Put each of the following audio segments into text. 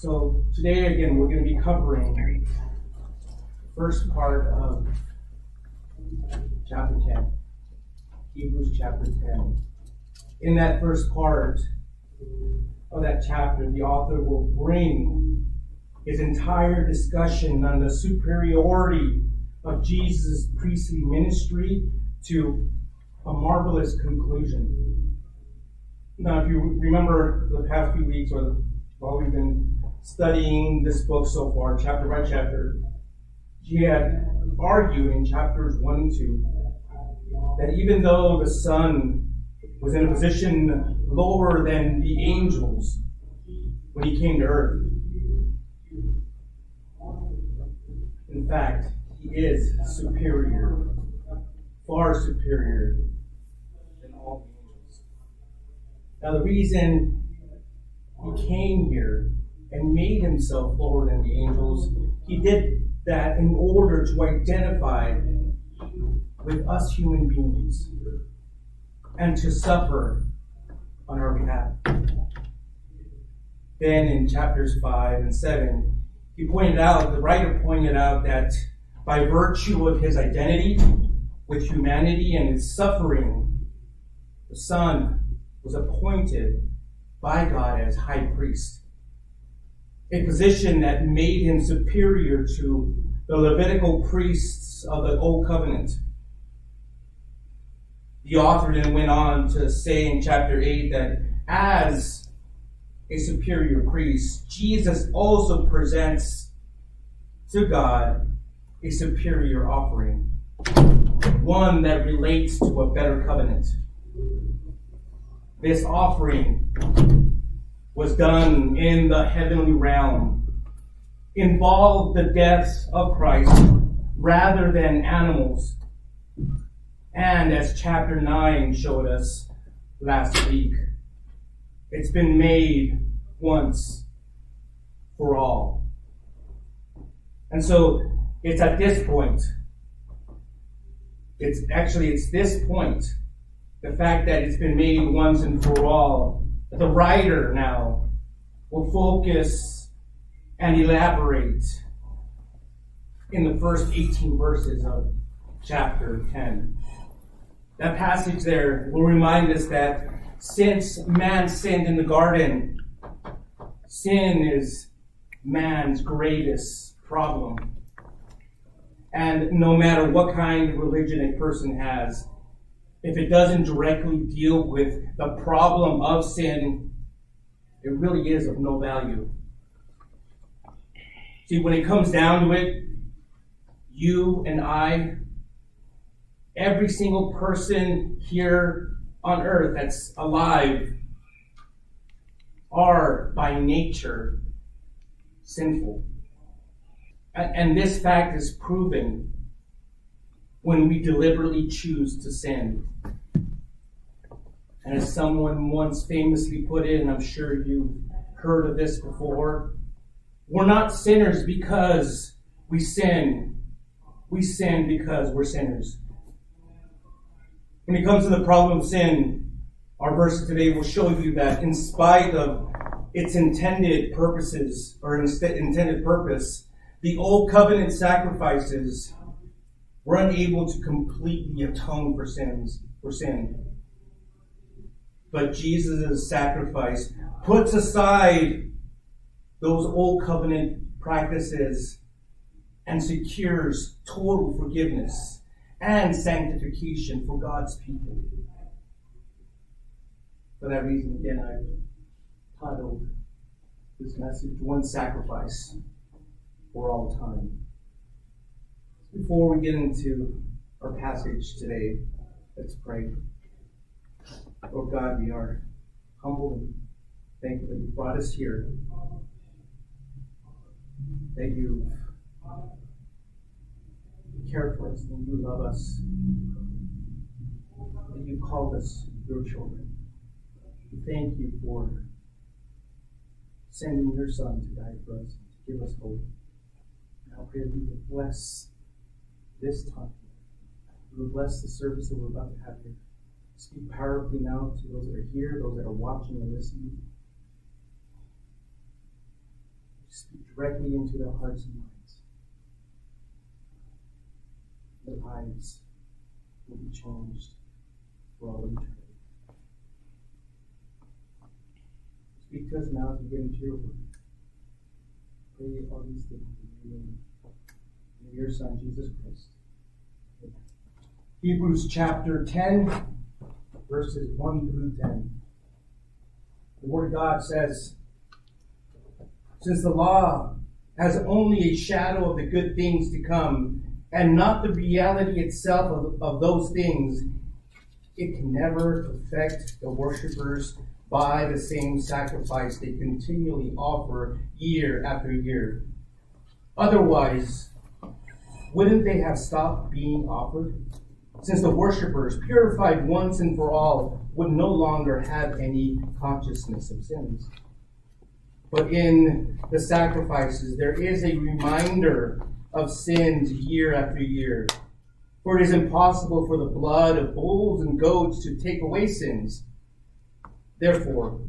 So today, again, we're going to be covering the first part of chapter 10, Hebrews chapter 10. In that first part of that chapter, the author will bring his entire discussion on the superiority of Jesus' priestly ministry to a marvelous conclusion. Now, if you remember the past few weeks, or while we've been studying this book so far, chapter by chapter, he had argued in chapters 1 and 2 that even though the Son was in a position lower than the angels when he came to earth, in fact, he is superior, far superior than all the angels. Now, the reason he came here and made himself lower than the angels, he did that in order to identify with us human beings and to suffer on our behalf. Then in chapters 5 and 7, the writer pointed out that by virtue of his identity with humanity and his suffering, the Son was appointed by God as high priest, a position that made him superior to the Levitical priests of the Old Covenant. The author then went on to say in chapter 8 that as a superior priest, Jesus also presents to God a superior offering, one that relates to a better covenant. This offering was done in the heavenly realm, involved the death of Christ rather than animals. And as chapter 9 showed us last week, it's been made once for all. And so it's at this point, it's this point, the fact that it's been made once and for all, that the writer now will focus and elaborate in the first 18 verses of chapter 10. That passage there will remind us that since man sinned in the garden, sin is man's greatest problem. And no matter what kind of religion a person has, if it doesn't directly deal with the problem of sin, it really is of no value. See, when it comes down to it, you and I, every single person here on earth that's alive, are by nature sinful. And this fact is proven when we deliberately choose to sin. And as someone once famously put it, and I'm sure you've heard of this before, we're not sinners because we sin. We sin because we're sinners. When it comes to the problem of sin, our verse today will show you that in spite of its intended purposes, the old covenant sacrifices were unable to completely atone for sin. But Jesus' sacrifice puts aside those old covenant practices and secures total forgiveness and sanctification for God's people. For that reason, again, I titled this message, One Sacrifice for All Time. Before we get into our passage today, let's pray. Lord God, we are humbled and thankful that you brought us here, that you care for us, and you love us, and you called us your children. We thank you for sending your Son to die for us, to give us hope. And I pray that you would bless this time. You would bless the service that we're about to have here. Speak powerfully now to those that are here, those that are watching and listening. speak directly into their hearts and minds. Their lives will be changed for all eternity. Speak to us now as we get into your word. Pray all these things in your name and your Son, Jesus Christ. Amen. Hebrews chapter 10, verses 1 through 10. The Word of God says, "Since the law has only a shadow of the good things to come, and not the reality itself of those things, it can never affect the worshipers by the same sacrifice they continually offer year after year. Otherwise, wouldn't they have stopped being offered? Since the worshipers, purified once and for all, would no longer have any consciousness of sins. But in the sacrifices, there is a reminder of sins year after year. For it is impossible for the blood of bulls and goats to take away sins. Therefore,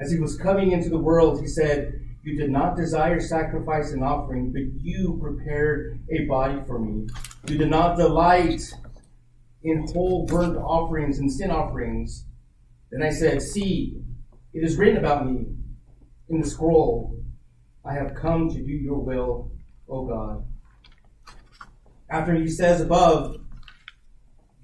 as he was coming into the world, he said, 'You did not desire sacrifice and offering, but you prepared a body for me. You did not delight in whole burnt offerings and sin offerings.' Then I said, 'See, it is written about me in the scroll. I have come to do your will, O God.' After he says above,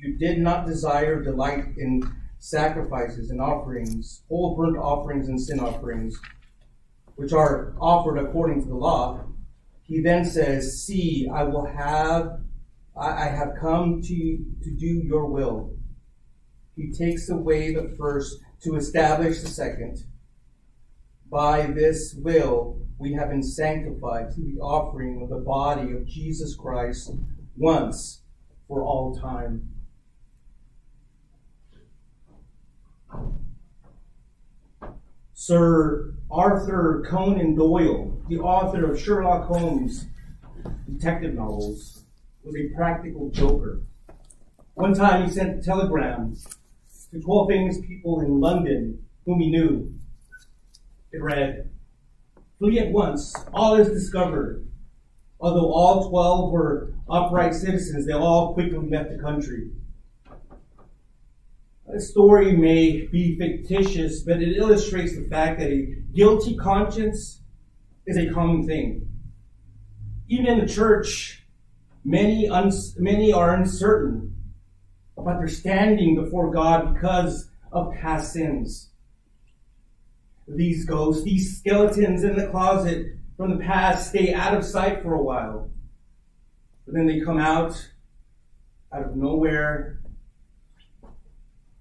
'You did not desire delight in sacrifices and offerings, whole burnt offerings and sin offerings, which are offered according to the law,' he then says, 'See, I have come to do your will.' He takes away the first to establish the second. By this will we have been sanctified through the offering of the body of Jesus Christ once for all time." Sir Arthur Conan Doyle, the author of Sherlock Holmes' detective novels, was a practical joker. One time he sent telegrams to 12 famous people in London whom he knew. It read, "Flee at once, all is discovered." Although all 12 were upright citizens, they all quickly left the country. This story may be fictitious, but it illustrates the fact that a guilty conscience is a common thing. Even in the church, many are uncertain about their standing before God because of past sins. These ghosts, these skeletons in the closet from the past, stay out of sight for a while. But then they come out of nowhere,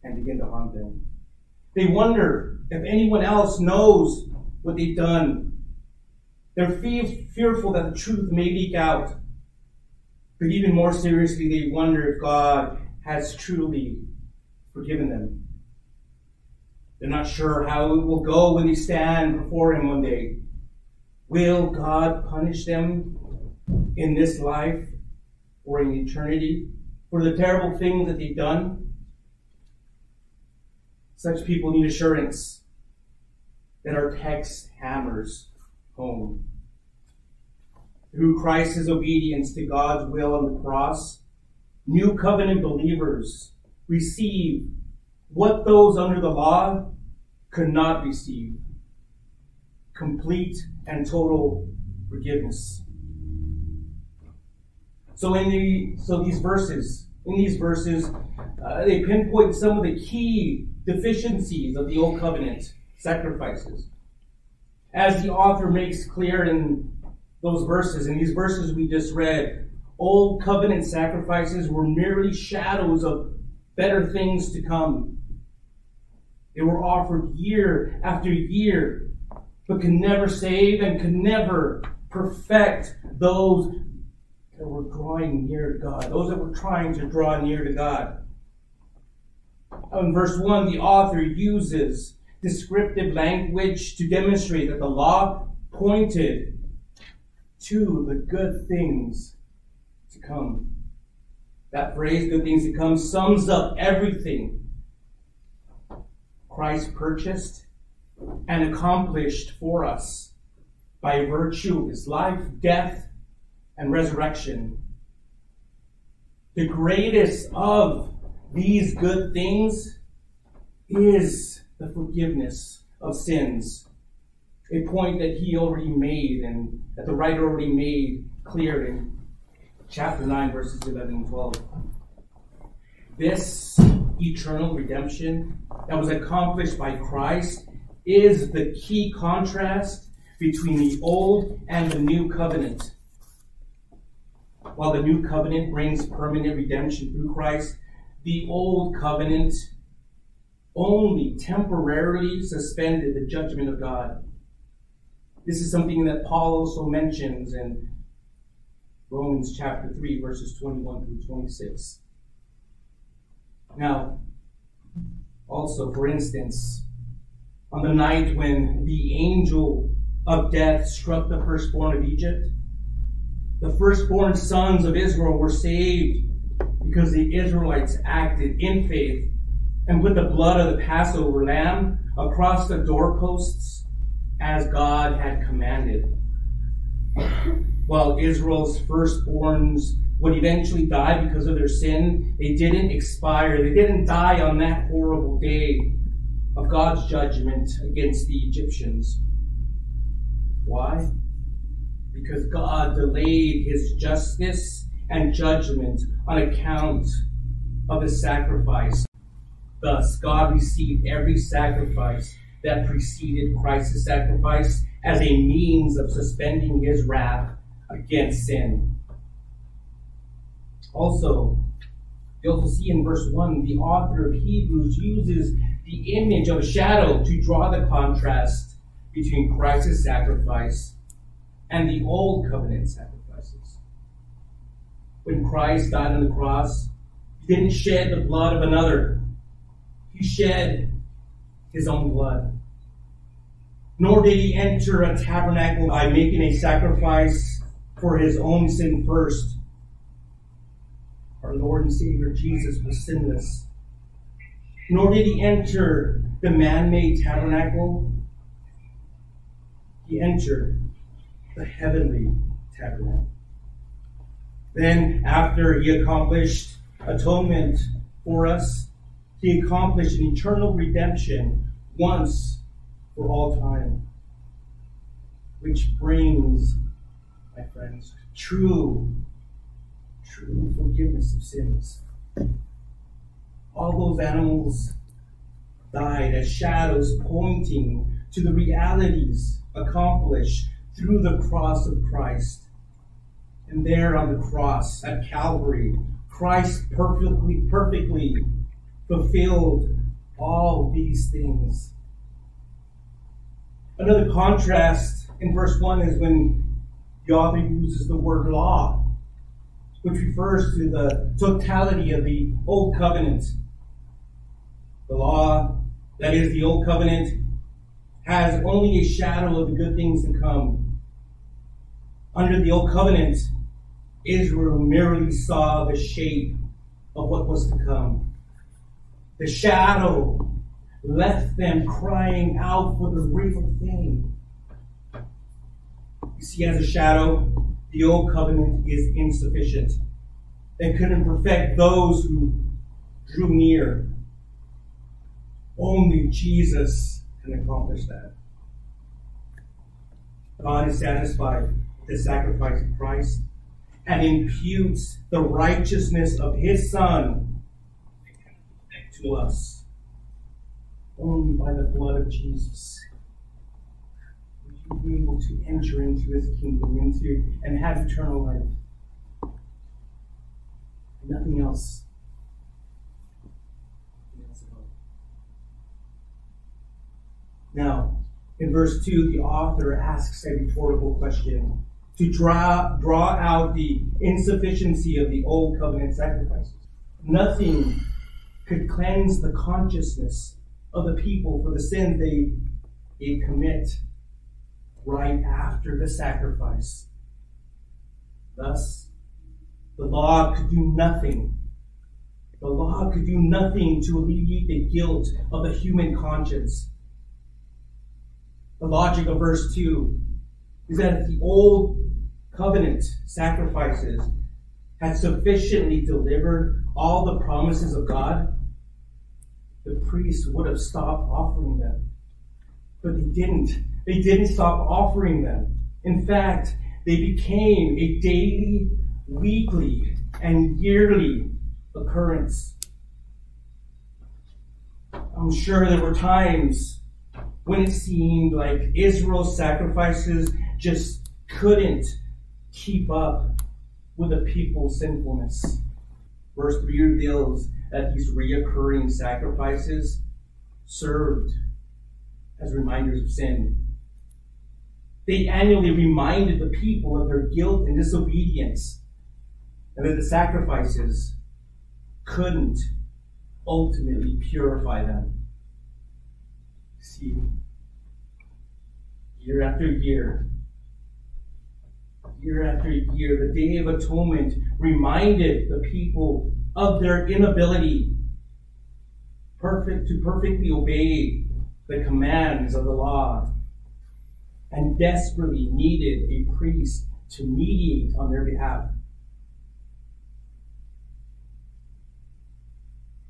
and begin to haunt them. They wonder if anyone else knows what they've done. They're fearful that the truth may leak out. But even more seriously, they wonder if God has truly forgiven them. They're not sure how it will go when they stand before Him one day. Will God punish them in this life or in eternity for the terrible things that they've done? Such people need assurance that our text hammers home. Through Christ's obedience to God's will on the cross, new covenant believers receive what those under the law could not receive: complete and total forgiveness. So these verses, they pinpoint some of the key deficiencies of the Old Covenant sacrifices. As the author makes clear in these verses we just read, Old Covenant sacrifices were merely shadows of better things to come. They were offered year after year, but could never save and could never perfect those that were drawing near to God, those that were trying to draw near to God. In verse 1, the author uses descriptive language to demonstrate that the law pointed to the good things to come. That phrase, "good things to come," sums up everything Christ purchased and accomplished for us by virtue of his life, death, and resurrection. The greatest of these good things is the forgiveness of sins. A point that he already made and that the writer already made clear in chapter 9, verses 11 and 12. This eternal redemption that was accomplished by Christ is the key contrast between the old and the new covenant. While the new covenant brings permanent redemption through Christ, the old covenant only temporarily suspended the judgment of God. This is something that Paul also mentions in Romans chapter 3, verses 21 through 26. Now, also, for instance, on the night when the angel of death struck the firstborn of Egypt, the firstborn sons of Israel were saved because the Israelites acted in faith and put the blood of the Passover lamb across the doorposts as God had commanded. While Israel's firstborns would eventually die because of their sin, they didn't expire. They didn't die on that horrible day of God's judgment against the Egyptians. Why? Because God delayed his justice and judgment on account of his sacrifice. Thus, God received every sacrifice that preceded Christ's sacrifice as a means of suspending his wrath against sin. Also, you also see in verse 1, the author of Hebrews uses the image of a shadow to draw the contrast between Christ's sacrifice and the old covenant sacrifices. When Christ died on the cross, he didn't shed the blood of another. He shed his own blood. Nor did he enter a tabernacle by making a sacrifice for his own sin first. Our Lord and Savior Jesus was sinless. Nor did he enter the man-made tabernacle. He entered the heavenly tabernacle. Then, after he accomplished atonement for us, he accomplished an eternal redemption once for all time. Which brings, my friends, true forgiveness of sins. All those animals died as shadows pointing to the realities accomplished through the cross of Christ. And there on the cross at Calvary, Christ perfectly fulfilled all these things. Another contrast in verse 1 is when the author uses the word law, which refers to the totality of the Old Covenant. The law, that is the Old Covenant, has only a shadow of the good things to come. Under the Old Covenant, Israel merely saw the shape of what was to come. The shadow left them crying out for the real thing. You see, as a shadow, the old covenant is insufficient. They couldn't perfect those who drew near. Only Jesus can accomplish that. God is satisfied with the sacrifice of Christ and imputes the righteousness of his Son to us only by the blood of Jesus. Would you be able to enter into his kingdom and have eternal life? Nothing else. Nothing else at all. Now, in verse 2, the author asks a rhetorical question to draw out the insufficiency of the old covenant sacrifices. Nothing could cleanse the consciousness of the people for the sin they commit right after the sacrifice. Thus, the law could do nothing. The law could do nothing to alleviate the guilt of the human conscience. The logic of verse 2 is that the old covenant sacrifices had sufficiently delivered all the promises of God, the priests would have stopped offering them. But they didn't. They didn't stop offering them. In fact, they became a daily, weekly, and yearly occurrence. I'm sure there were times when it seemed like Israel's sacrifices just couldn't keep up with the people's sinfulness. Verse 3 reveals that these reoccurring sacrifices served as reminders of sin. They annually reminded the people of their guilt and disobedience, and that the sacrifices couldn't ultimately purify them. See, year after year, the Day of Atonement reminded the people of their inability to perfectly obey the commands of the law, and desperately needed a priest to mediate on their behalf.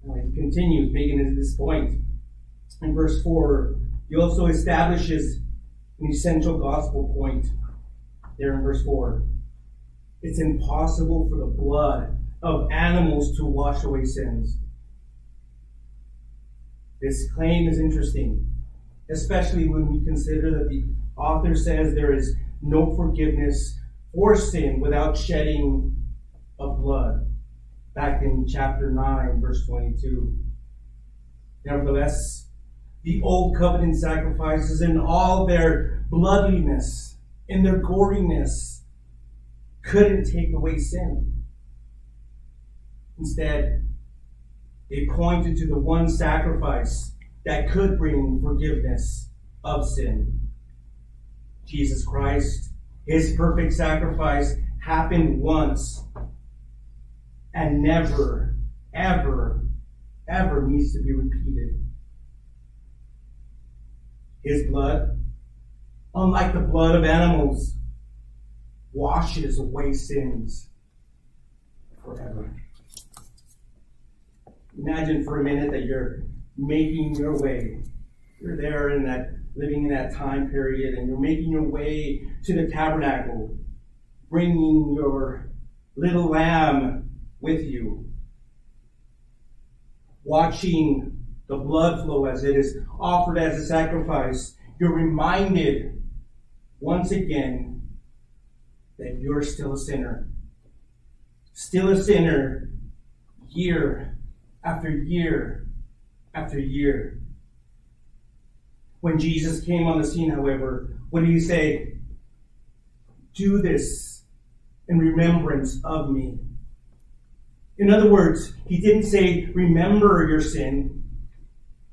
He continues, making this point. In verse 4, he also establishes an essential gospel point there in verse 4. It's impossible for the blood of animals to wash away sins. This claim is interesting, especially when we consider that the author says there is no forgiveness for sin without shedding of blood. Back in chapter 9, verse 22. Nevertheless, the old covenant sacrifices in all their bloodiness, in their goriness, couldn't take away sin. Instead, they pointed to the one sacrifice that could bring forgiveness of sin. Jesus Christ, his perfect sacrifice, happened once and never, ever, ever needs to be repeated. His blood, unlike the blood of animals, washes away sins forever. Imagine for a minute that you're making your way. You're there in that, living in that time period, and you're making your way to the tabernacle, bringing your little lamb with you, watching the blood flow as it is offered as a sacrifice. You're reminded once again that you're still a sinner, year after year after year. When Jesus came on the scene, however, what did he say? Do this in remembrance of me. In other words, he didn't say, remember your sin.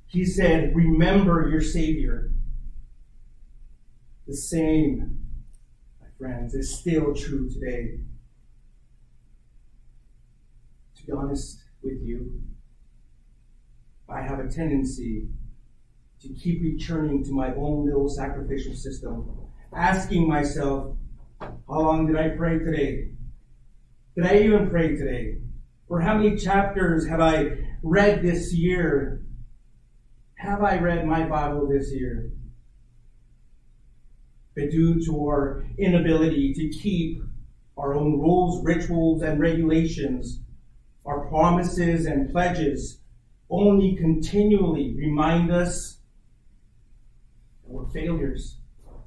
He said, remember your Savior. The same, my friends, is still true today. To be honest with you, I have a tendency to keep returning to my own little sacrificial system, asking myself, how long did I pray today? Did I even pray today? Or how many chapters have I read this year? Have I read my Bible this year? But due to our inability to keep our own rules, rituals, and regulations, our promises and pledges only continually remind us that we're failures.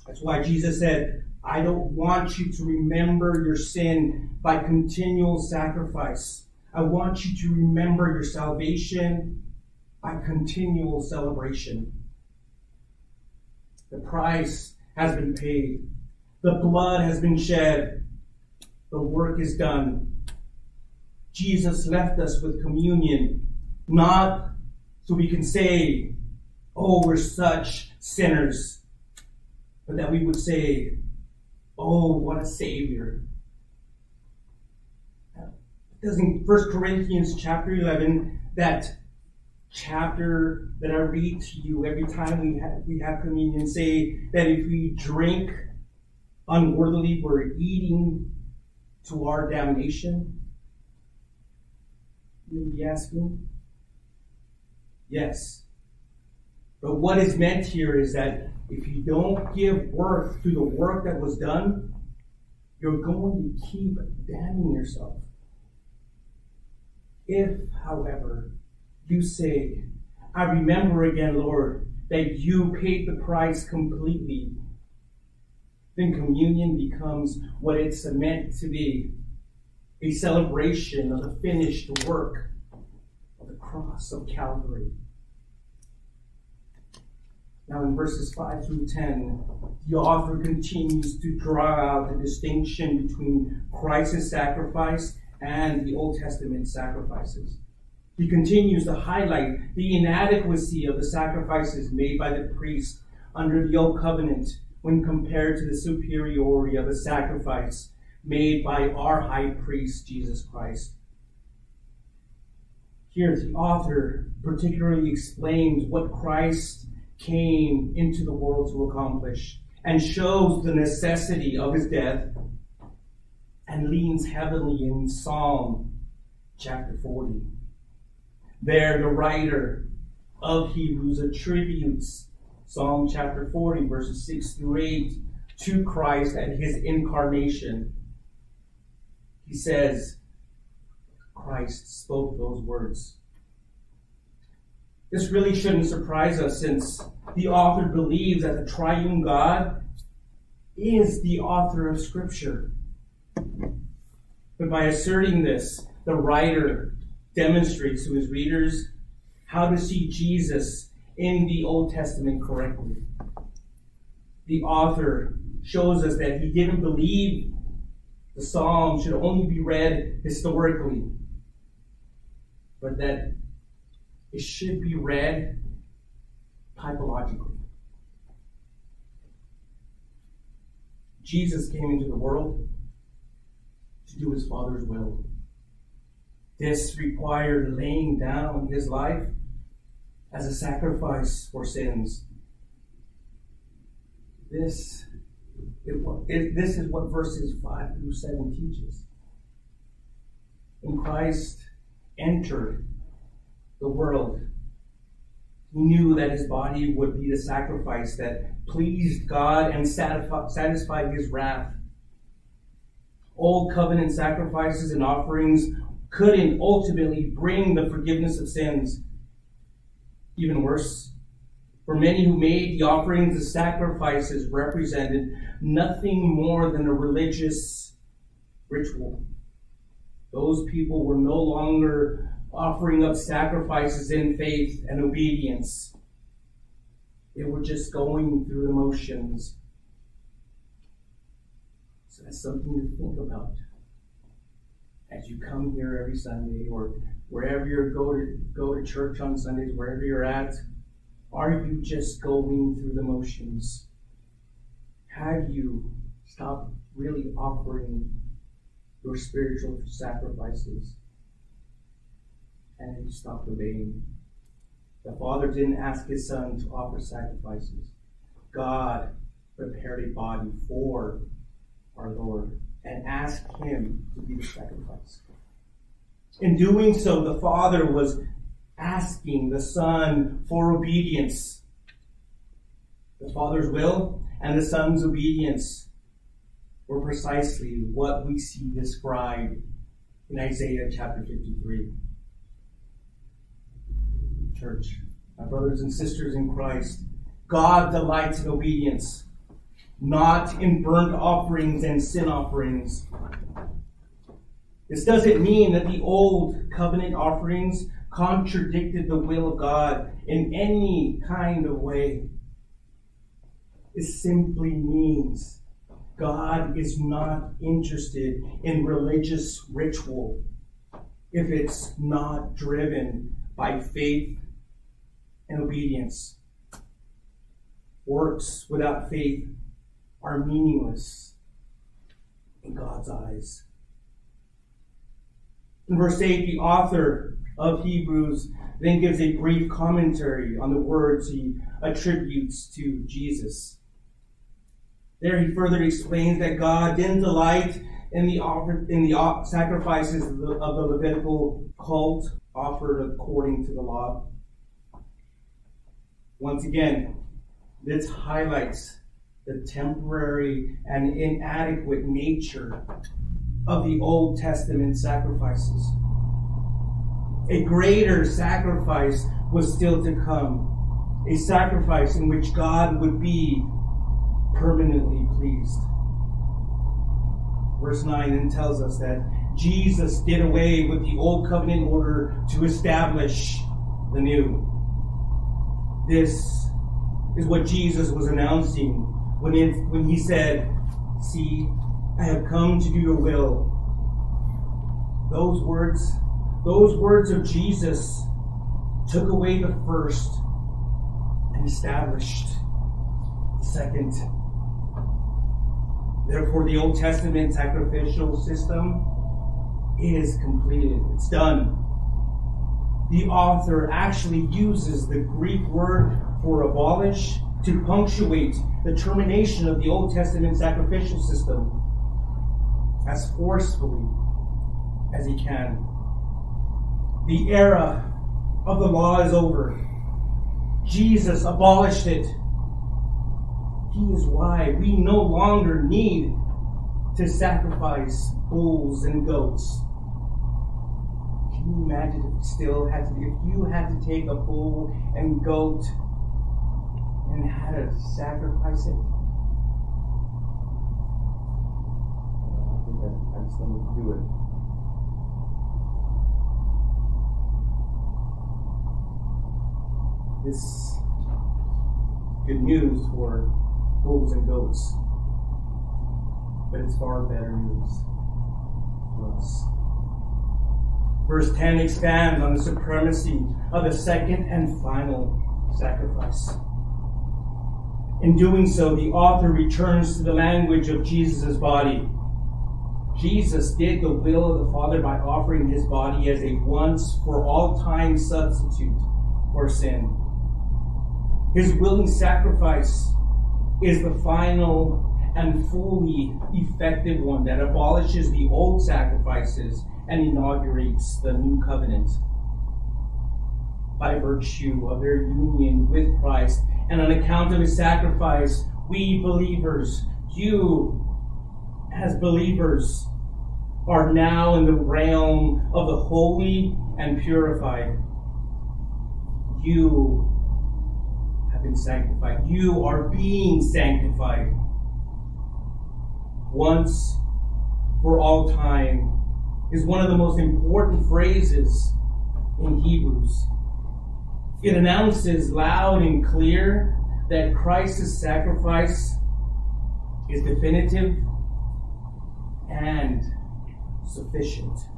That's why Jesus said, I don't want you to remember your sin by continual sacrifice. I want you to remember your salvation by continual celebration. The price has been paid. The blood has been shed. The work is done. Jesus left us with communion, not so we can say, oh, we're such sinners, but that we would say, oh, what a Savior. Because in 1 Corinthians chapter 11, that chapter that I read to you every time we have communion, say that if we drink unworthily were eating to our damnation? You'll be asking? Yes. But what is meant here is that if you don't give worth to the work that was done, you're going to keep damning yourself. If, however, you say, I remember again, Lord, that you paid the price completely, then communion becomes what it's meant to be, a celebration of the finished work of the cross of Calvary. Now in verses 5 through 10, the author continues to draw out the distinction between Christ's sacrifice and the Old Testament sacrifices. He continues to highlight the inadequacy of the sacrifices made by the priest under the Old Covenant when compared to the superiority of the sacrifice made by our high priest, Jesus Christ. Here the author particularly explains what Christ came into the world to accomplish and shows the necessity of his death, and leans heavily in Psalm chapter 40. There the writer of Hebrews attributes Psalm chapter 40 verses 6 through 8 to Christ and his incarnation. He says, Christ spoke those words. This really shouldn't surprise us, since the author believes that the triune God is the author of Scripture. But by asserting this, the writer demonstrates to his readers how to see Jesus in the Old Testament correctly. The author shows us that he didn't believe the Psalm should only be read historically, but that it should be read typologically. Jesus came into the world to do his Father's will. This required laying down his life as a sacrifice for sins. This is what verses 5 through 7 teaches. When Christ entered the world, he knew that his body would be the sacrifice that pleased God and satisfied his wrath. Old covenant sacrifices and offerings couldn't ultimately bring the forgiveness of sins. Even worse, for many who made the offerings, the sacrifices represented nothing more than a religious ritual. Those people were no longer offering up sacrifices in faith and obedience. They were just going through the motions. So that's something to think about as you come here every Sunday, or wherever you go to church on Sundays, wherever you're at. Are you just going through the motions? Have you stopped really offering your spiritual sacrifices? And he stopped obeying. The Father didn't ask his Son to offer sacrifices. God prepared a body for our Lord and asked him to be the sacrifice. In doing so, the Father was asking the Son for obedience. The Father's will and the Son's obedience were precisely what we see described in Isaiah chapter 53. Church, my brothers and sisters in Christ, God delights in obedience, not in burnt offerings and sin offerings. This doesn't mean that the old covenant offerings contradicted the will of God in any kind of way. It simply means God is not interested in religious ritual if it's not driven by faith and obedience. Works without faith are meaningless in God's eyes. In verse 8, the author of Hebrews then gives a brief commentary on the words he attributes to Jesus. There he further explains that God didn't delight in the sacrifices of the Levitical cult offered according to the law. Once again, this highlights the temporary and inadequate nature of the Old Testament sacrifices. A greater sacrifice was still to come, a sacrifice in which God would be permanently pleased. Verse 9 then tells us that Jesus did away with the old covenant in order to establish the new. This is what Jesus was announcing when he said, "See, I have come to do your will." Those words of Jesus took away the first and established the second. Therefore, the Old Testament sacrificial system is completed. It's done. The author actually uses the Greek word for abolish to punctuate the termination of the Old Testament sacrificial system as forcefully as he can. The era of the law is over. Jesus abolished it. He is why we no longer need to sacrifice bulls and goats. Can you imagine if you had to take a bull and goat and had to sacrifice it? I think I just don't want to do it. This good news for bulls and goats, but it's far better news for us. Verse 10 expands on the supremacy of the second and final sacrifice. In doing so, the author returns to the language of Jesus' body. Jesus did the will of the Father by offering his body as a once-for-all-time substitute for sin. His willing sacrifice is the final and fully effective one that abolishes the old sacrifices and inaugurates the new covenant. By virtue of their union with Christ and on account of his sacrifice, we believers, you as believers, are now in the realm of the holy and purified. You have been sanctified. You are being sanctified once for all time is one of the most important phrases in Hebrews. It announces loud and clear that Christ's sacrifice is definitive and sufficient.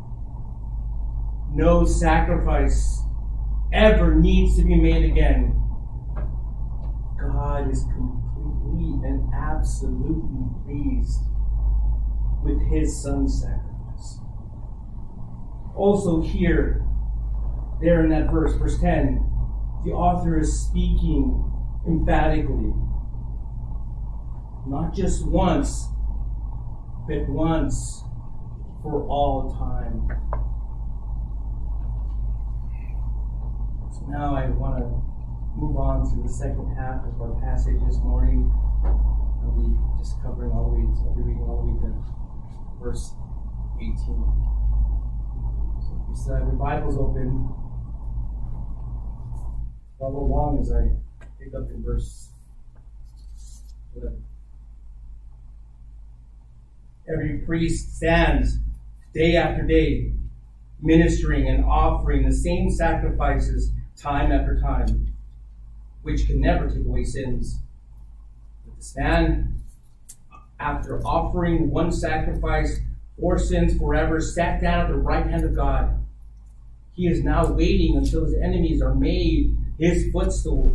No sacrifice ever needs to be made again. God is completely and absolutely pleased with his son's sacrifice. Also here, there in that verse, verse 10, the author is speaking emphatically. Not just once, but once for all time. So now I want to move on to the second half of our passage this morning. I'll be just covering all the way to verse 18. So if you still have your Bibles open, follow along as I pick up in verse 11. Every priest stands day after day, ministering and offering the same sacrifices time after time, which can never take away sins. But this man, after offering one sacrifice for sins forever, sat down at the right hand of God. He is now waiting until his enemies are made his footstool.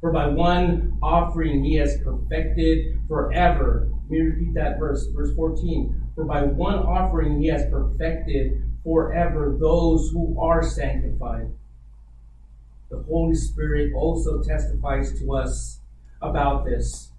For by one offering he has perfected forever. Let me repeat that verse, verse 14. For by one offering he has perfected forever those who are sanctified. The Holy Spirit also testifies to us about this.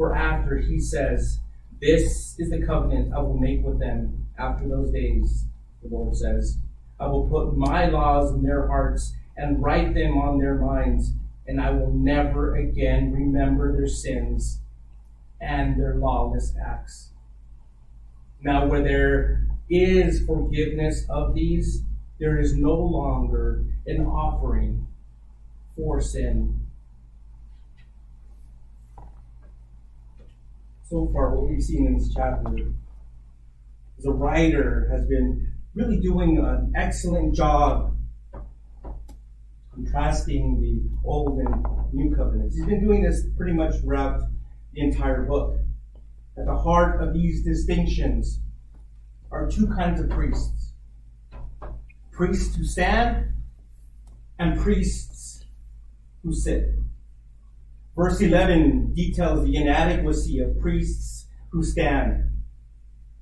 For after he says, "This is the covenant I will make with them after those days," the Lord says, "I will put my laws in their hearts and write them on their minds, and I will never again remember their sins and their lawless acts." Now, where there is forgiveness of these, there is no longer an offering for sin. So far, what we've seen in this chapter is the writer has been really doing an excellent job contrasting the old and new covenants. He's been doing this pretty much throughout the entire book. At the heart of these distinctions are two kinds of priests: priests who stand and priests who sit. Verse 11 details the inadequacy of priests who stand.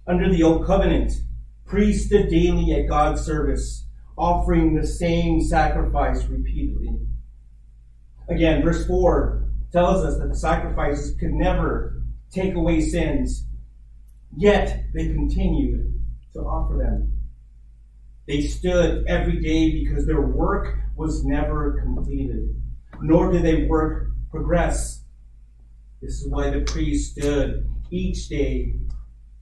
Under the old covenant, priests stood daily at God's service, offering the same sacrifice repeatedly. Again, verse 4 tells us that the sacrifices could never take away sins, yet they continued to offer them. They stood every day because their work was never completed, nor did their work progress. This is why the priest stood each day,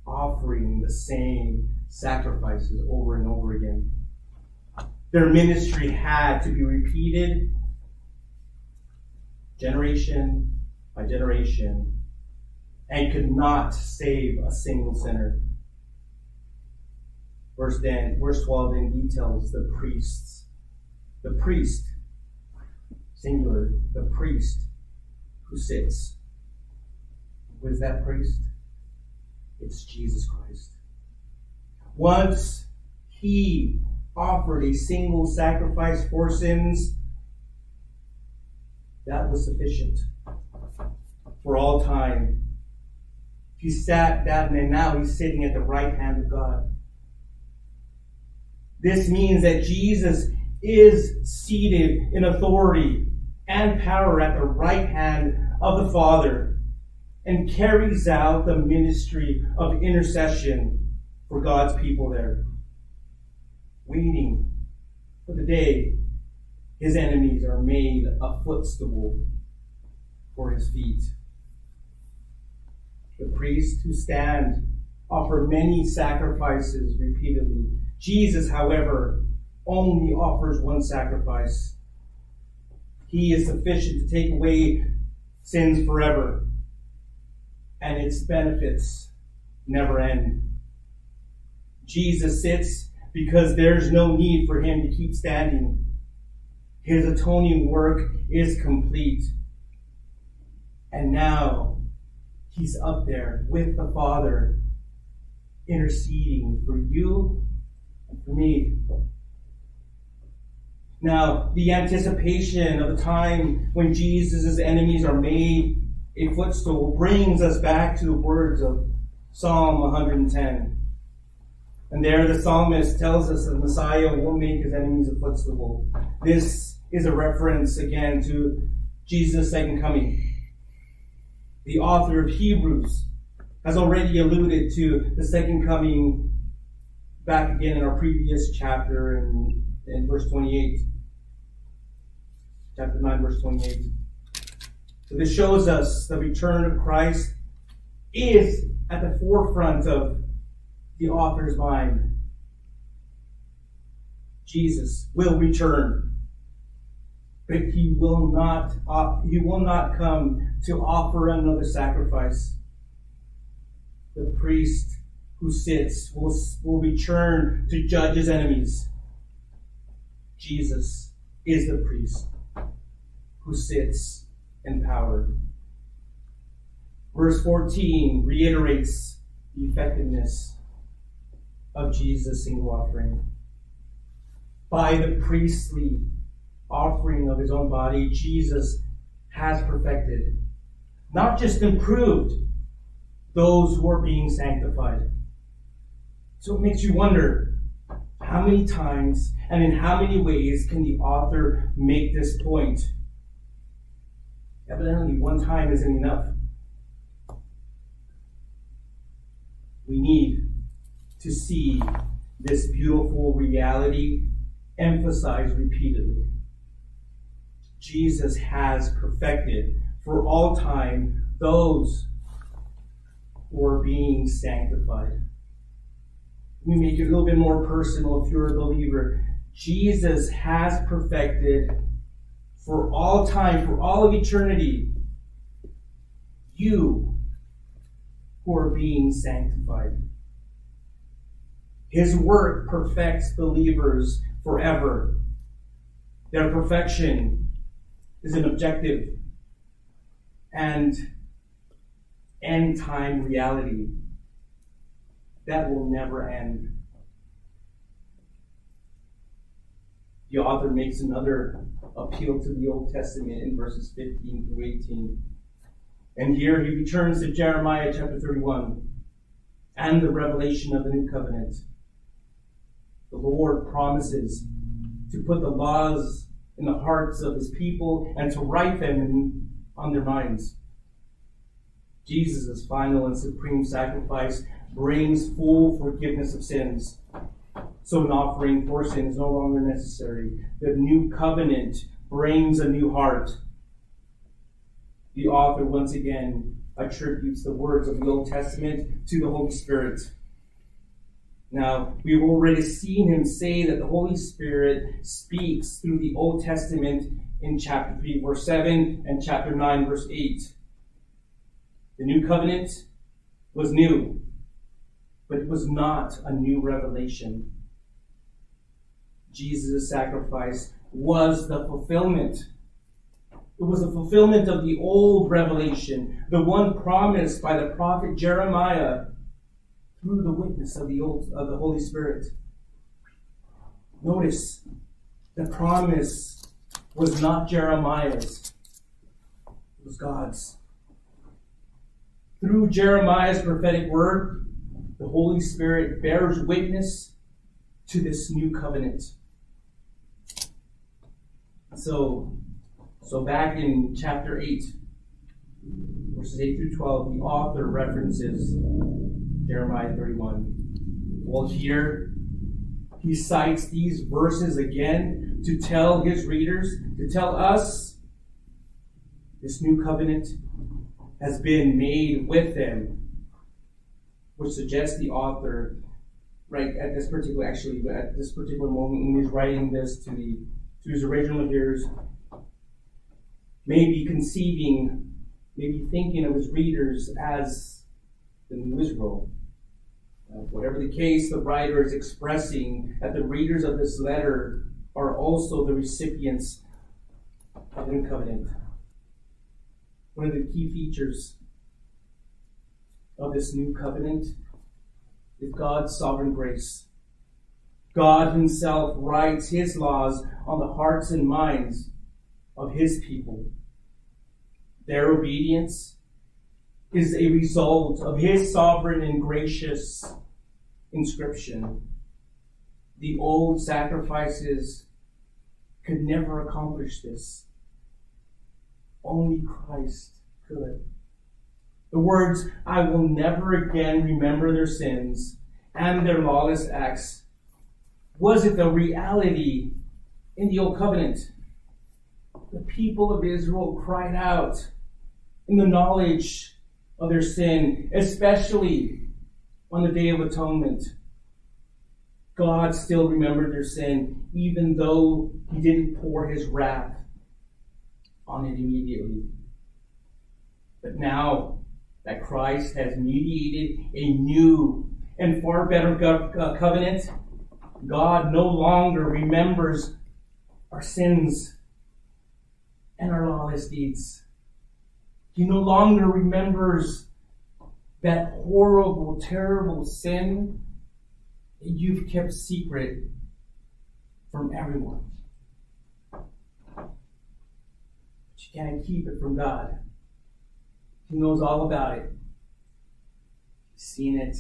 offering the same sacrifices over and over again. Their ministry had to be repeated generation by generation and could not save a single sinner. Verse 12 then details the priests. The priest, singular, the priest who sits. Who is that priest? It's Jesus Christ. Once he offered a single sacrifice for sins, that was sufficient for all time. He sat down, and now he's sitting at the right hand of God. This means that Jesus is seated in authority and power at the right hand of the Father and carries out the ministry of intercession for God's people there, waiting for the day his enemies are made a footstool for his feet. The priests who stand offer many sacrifices repeatedly. Jesus, however, only offers one sacrifice. He is sufficient to take away sins forever, and its benefits never end. Jesus sits because there's no need for him to keep standing. His atoning work is complete. And now he's up there with the Father, interceding for you and for me. Now, the anticipation of the time when Jesus' enemies are made a footstool brings us back to the words of Psalm 110. And there the psalmist tells us that the Messiah will make his enemies a footstool. This is a reference again to Jesus' second coming. The author of Hebrews has already alluded to the second coming back again in our previous chapter in verse 28. Chapter 9, verse 28. So this shows us the return of Christ is at the forefront of the author's mind. Jesus will return, but he will not come to offer another sacrifice. The priest who sits will return to judge his enemies. Jesus is the priest who sits in power. Verse 14 reiterates the effectiveness of Jesus' single offering. By the priestly offering of his own body, Jesus has perfected, not just improved, those who are being sanctified. So it makes you wonder, how many times and in how many ways can the author make this point? Evidently, one time isn't enough. We need to see this beautiful reality emphasized repeatedly. Jesus has perfected for all time those who are being sanctified. We make it a little bit more personal if you're a believer. Jesus has perfected for all time, for all of eternity, you who are being sanctified. His work perfects believers forever. Their perfection is an objective and end-time reality that will never end. The author makes another appeal to the Old Testament in verses 15 through 18. And here he returns to Jeremiah chapter 31 and the revelation of the new covenant. The Lord promises to put the laws in the hearts of his people and to write them on their minds. Jesus' final and supreme sacrifice brings full forgiveness of sins. So an offering for sin is no longer necessary. The new covenant brings a new heart. The author once again attributes the words of the Old Testament to the Holy Spirit. Now, we've already seen him say that the Holy Spirit speaks through the Old Testament in chapter 3, verse 7, and chapter 9, verse 8. The new covenant was new, but it was not a new revelation. Jesus' sacrifice was the fulfillment. It was a fulfillment of the old revelation, the one promised by the prophet Jeremiah through the witness of the Holy Spirit. Notice, the promise was not Jeremiah's, it was God's. Through Jeremiah's prophetic word, the Holy Spirit bears witness to this new covenant. So back in chapter 8, verses 8 through 12, the author references Jeremiah 31. Well, here he cites these verses again to tell his readers, to tell us, this new covenant has been made with them, which suggests the author, at this particular moment when he's writing this to his original hearers, maybe conceiving, maybe thinking of his readers as the new Israel. Whatever the case, the writer is expressing that the readers of this letter are also the recipients of the new covenant. One of the key features of this new covenant is God's sovereign grace. God himself writes his laws on the hearts and minds of his people. Their obedience is a result of his sovereign and gracious inscription. The old sacrifices could never accomplish this. Only Christ could. The words, "I will never again remember their sins and their lawless acts," was it the reality in the Old Covenant? The people of Israel cried out in the knowledge of their sin, especially on the Day of Atonement. God still remembered their sin, even though he didn't pour his wrath on it immediately. But now that Christ has mediated a new and far better covenant, God no longer remembers our sins and our lawless deeds. He no longer remembers that horrible, terrible sin that you've kept secret from everyone. You can't keep it from God. He knows all about it. He's seen it.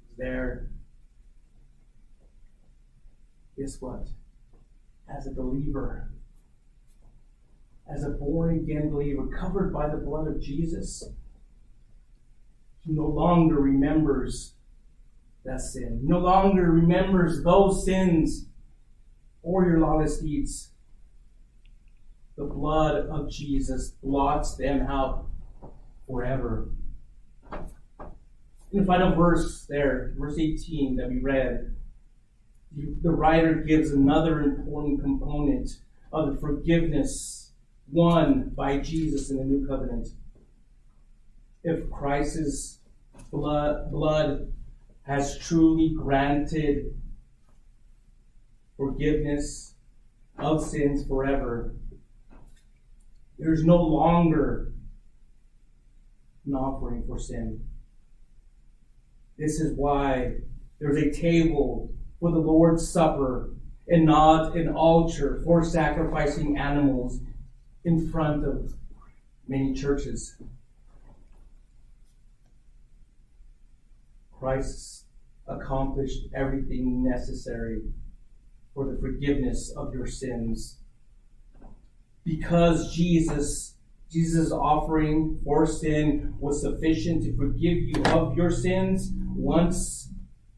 He's there. Guess what? As a believer, as a born-again believer, covered by the blood of Jesus, He no longer remembers that sin. He no longer remembers those sins or your lawless deeds. The blood of Jesus blots them out forever. In the final verse there, verse 18 that we read, the writer gives another important component of the forgiveness won by Jesus in the new covenant. If Christ's blood has truly granted forgiveness of sins forever, there's no longer an offering for sin. This is why there's a table for the Lord's Supper and not an altar for sacrificing animals in front of many churches. Christ accomplished everything necessary for the forgiveness of your sins. Because Jesus' offering for sin was sufficient to forgive you of your sins once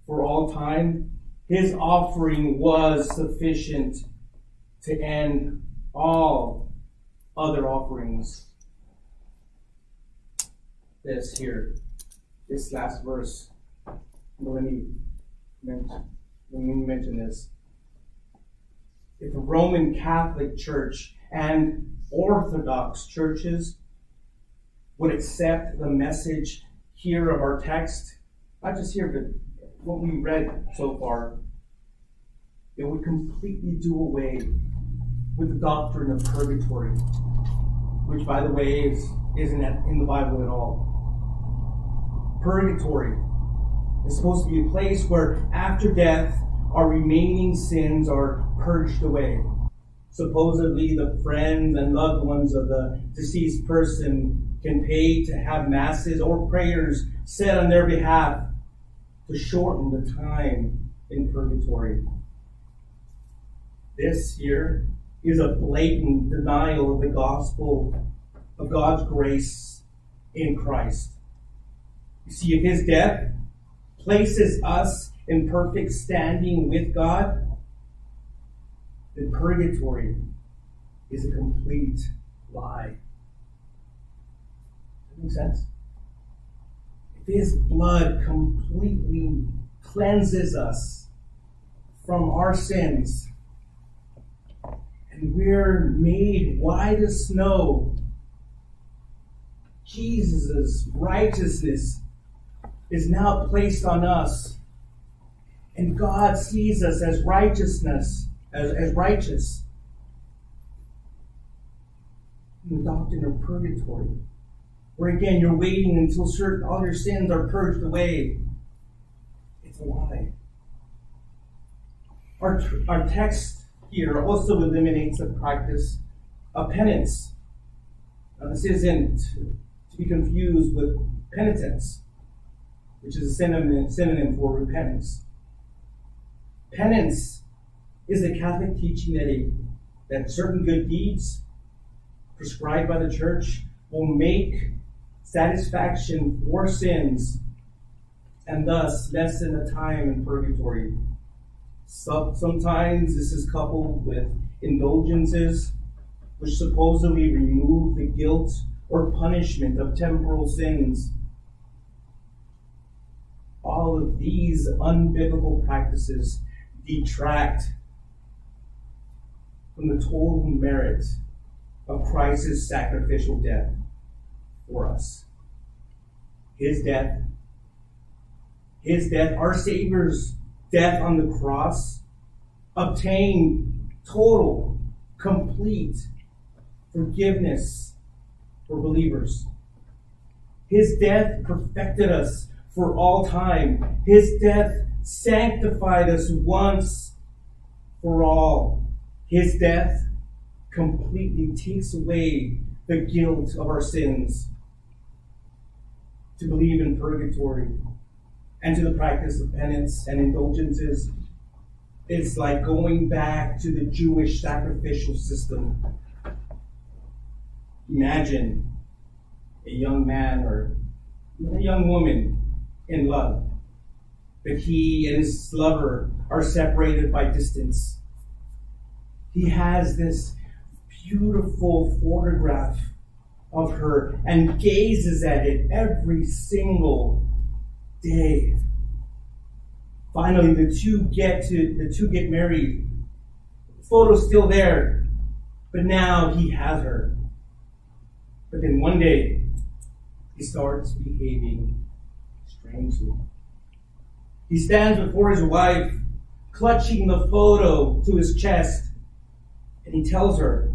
for all time, his offering was sufficient to end all other offerings. This here, this last verse, let me mention this. If the Roman Catholic Church and Orthodox churches would accept the message here of our text, not just here, but what we read so far, it would completely do away with the doctrine of purgatory, which, by the way, isn't in the Bible at all. Purgatory is supposed to be a place where, after death, our remaining sins are purged away. Supposedly, the friends and loved ones of the deceased person can pay to have masses or prayers said on their behalf to shorten the time in purgatory. This here is a blatant denial of the gospel of God's grace in Christ. You see, if his death places us in perfect standing with God, then purgatory is a complete lie. Does that make sense? If his blood completely cleanses us from our sins, and we're made white as snow, Jesus' righteousness is now placed on us, and God sees us as righteousness. As righteous. The doctrine of purgatory, where again you're waiting until all your sins are purged away, it's a lie. Our text here also eliminates the practice of penance. Now, this isn't to be confused with penitence, which is a synonym for repentance. Penance is the Catholic teaching that certain good deeds prescribed by the church will make satisfaction for sins and thus lessen the time in purgatory. Sometimes this is coupled with indulgences, which supposedly remove the guilt or punishment of temporal sins. All of these unbiblical practices detract from the total merit of Christ's sacrificial death for us. His death, our Savior's death on the cross, obtained total, complete forgiveness for believers. His death perfected us for all time. His death sanctified us once for all. His death completely takes away the guilt of our sins. To believe in purgatory and to the practice of penance and indulgences is like going back to the Jewish sacrificial system. Imagine a young man or a young woman in love, but he and his lover are separated by distance. He has this beautiful photograph of her and gazes at it every single day. Finally, the two get married. The photo's still there, but now he has her. But then one day, he starts behaving strangely. He stands before his wife, clutching the photo to his chest, and he tells her,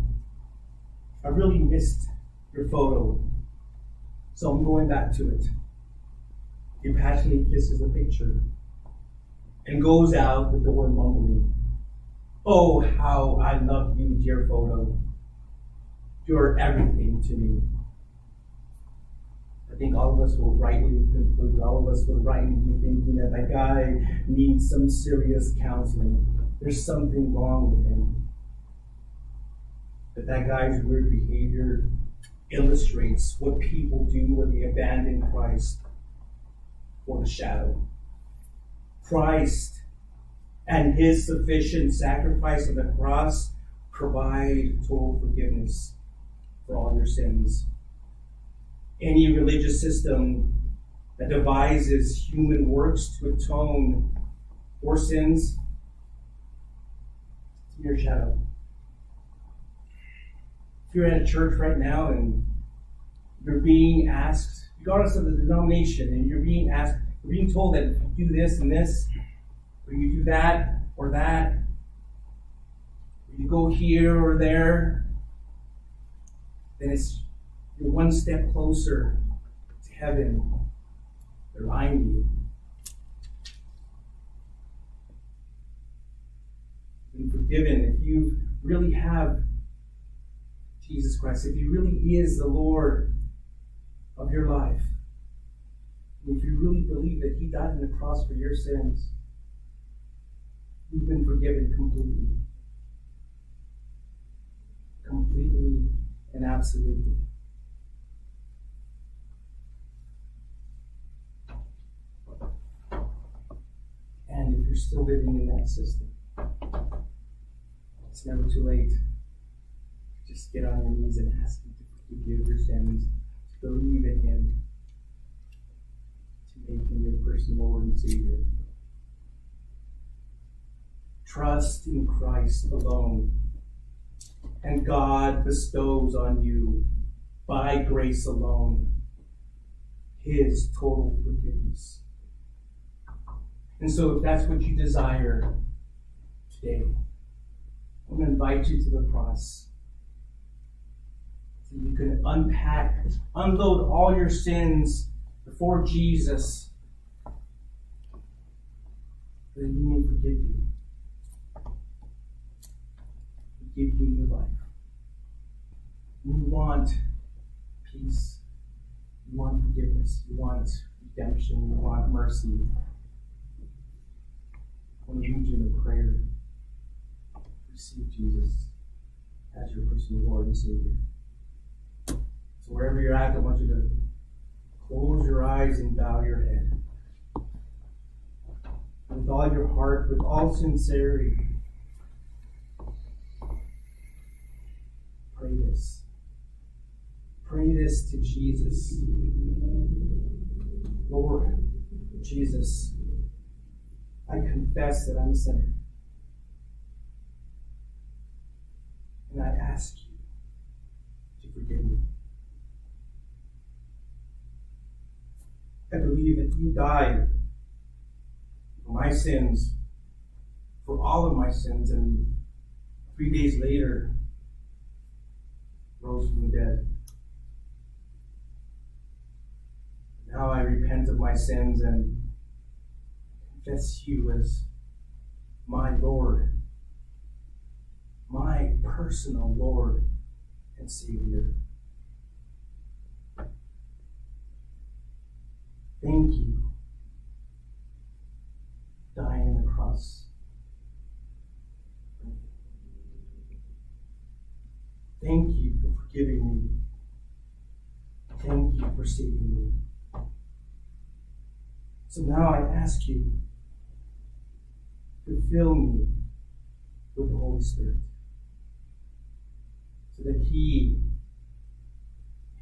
"I really missed your photo, so I'm going back to it." He passionately kisses the picture and goes out the door mumbling, "Oh, how I love you, dear photo. You're everything to me." I think all of us will rightly conclude, all of us will rightly be thinking that that guy needs some serious counseling. There's something wrong with him. But that guy's weird behavior illustrates what people do when they abandon Christ for the shadow. Christ and his sufficient sacrifice on the cross provide total forgiveness for all your sins. Any religious system that devises human works to atone for sins, it's a mere shadow. If you're at a church right now and you're being asked, regardless of the denomination, and you're being asked, you're being told that if you do this and this, or you do that or that, or you go here or there, then it's you're one step closer to heaven. They're lying to you. You've been forgiven if you really have Jesus Christ, if he really is the Lord of your life. If you really believe that he died on the cross for your sins, you've been forgiven completely. Completely and absolutely. And if you're still living in that system, it's never too late. Just get on your knees and ask him to forgive your sins, to believe in him, to make him your personal Lord and Savior. Trust in Christ alone, and God bestows on you, by grace alone, his total forgiveness. And so if that's what you desire today, I'm going to invite you to the cross so you can unpack, unload all your sins before Jesus, that he may forgive you. Give you new life. You want peace. You want forgiveness. You want redemption. You want mercy. I want to lead you in a prayer. Receive Jesus as your personal Lord and Savior. So wherever you're at, I want you to close your eyes and bow your head. With all your heart, with all sincerity, pray this. Pray this to Jesus. Lord Jesus, I confess that I'm a sinner. And I ask you to forgive me. I believe that you died for my sins, for all of my sins, and 3 days later, rose from the dead. Now I repent of my sins and confess you as my Lord, my personal Lord and Savior. Thank you for dying on the cross. Thank you for forgiving me. Thank you for saving me. So now I ask you to fill me with the Holy Spirit so that He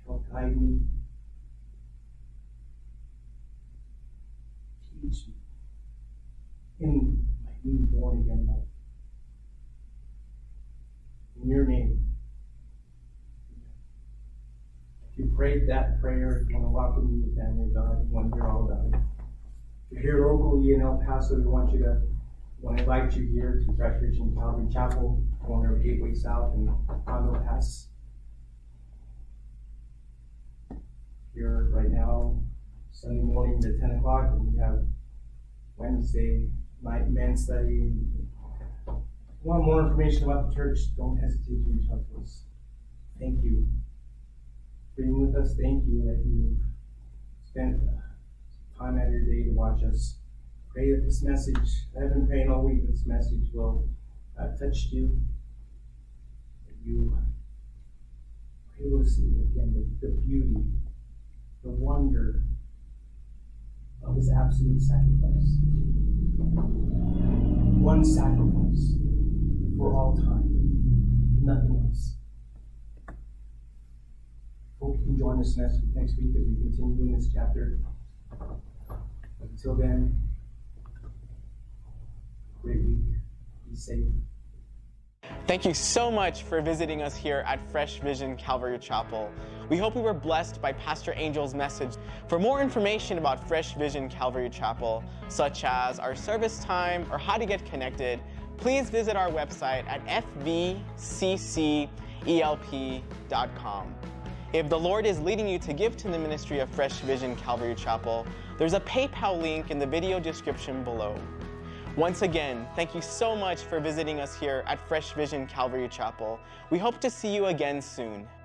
help guide me, teach me in my new born again life. In your name. If you prayed that prayer, you want to welcome you to the family of God, you want to hear all about it. If you're here locally in El Paso, we want to invite you here to Fresh Vision Calvary Chapel, corner of Gateway South and Condor Pass. Here right now, Sunday morning at 10 o'clock, and we have Wednesday night men's study. If you want more information about the church, don't hesitate to reach out to us. Thank you for being with us. Thank you that you spent time out of your day to watch us. Pray that this message, I've been praying all week, this message will touch you. That you will see again the beauty, the wonder of His absolute sacrifice. One sacrifice for all time, nothing else. Hope you can join us next week as we continue in this chapter. Until then, great week. Be safe. Thank you so much for visiting us here at Fresh Vision Calvary Chapel. We hope we were blessed by Pastor Angel's message. For more information about Fresh Vision Calvary Chapel, such as our service time or how to get connected, please visit our website at FVCCelp.com. If the Lord is leading you to give to the ministry of Fresh Vision Calvary Chapel, there's a PayPal link in the video description below. Once again, thank you so much for visiting us here at Fresh Vision Calvary Chapel. We hope to see you again soon.